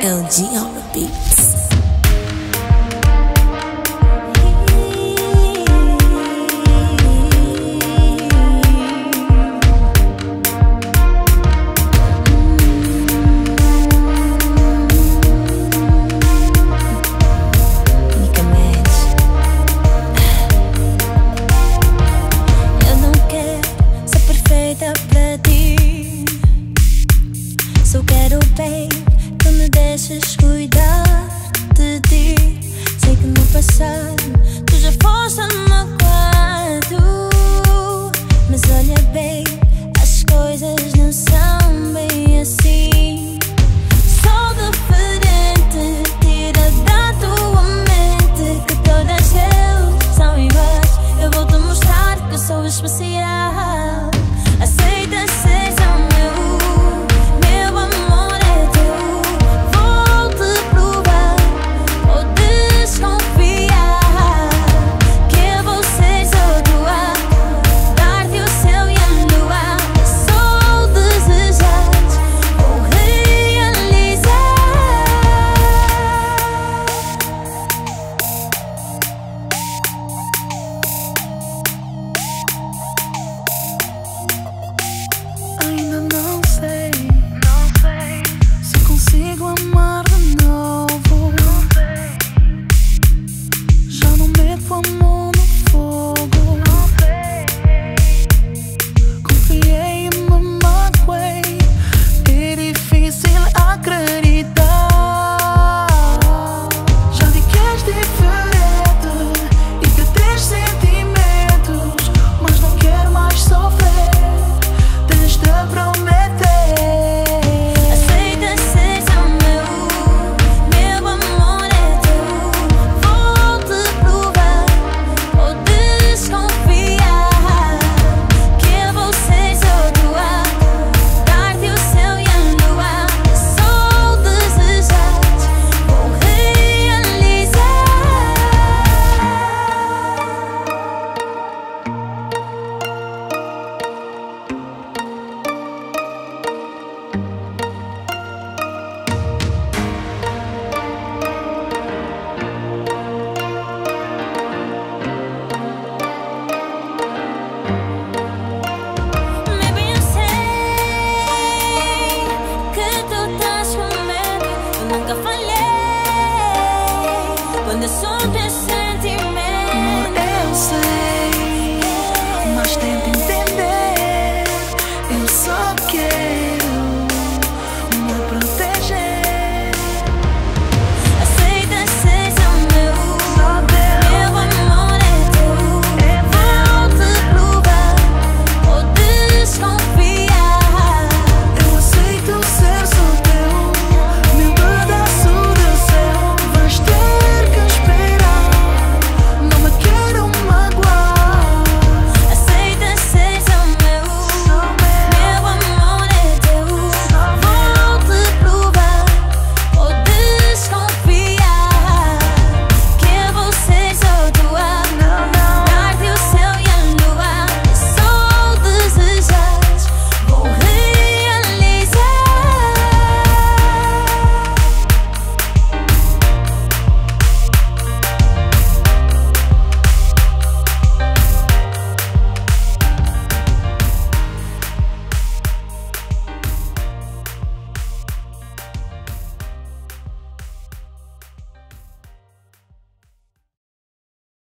LG on the beats. Só quero bem que me deixes cuidar de ti. Sei que no passado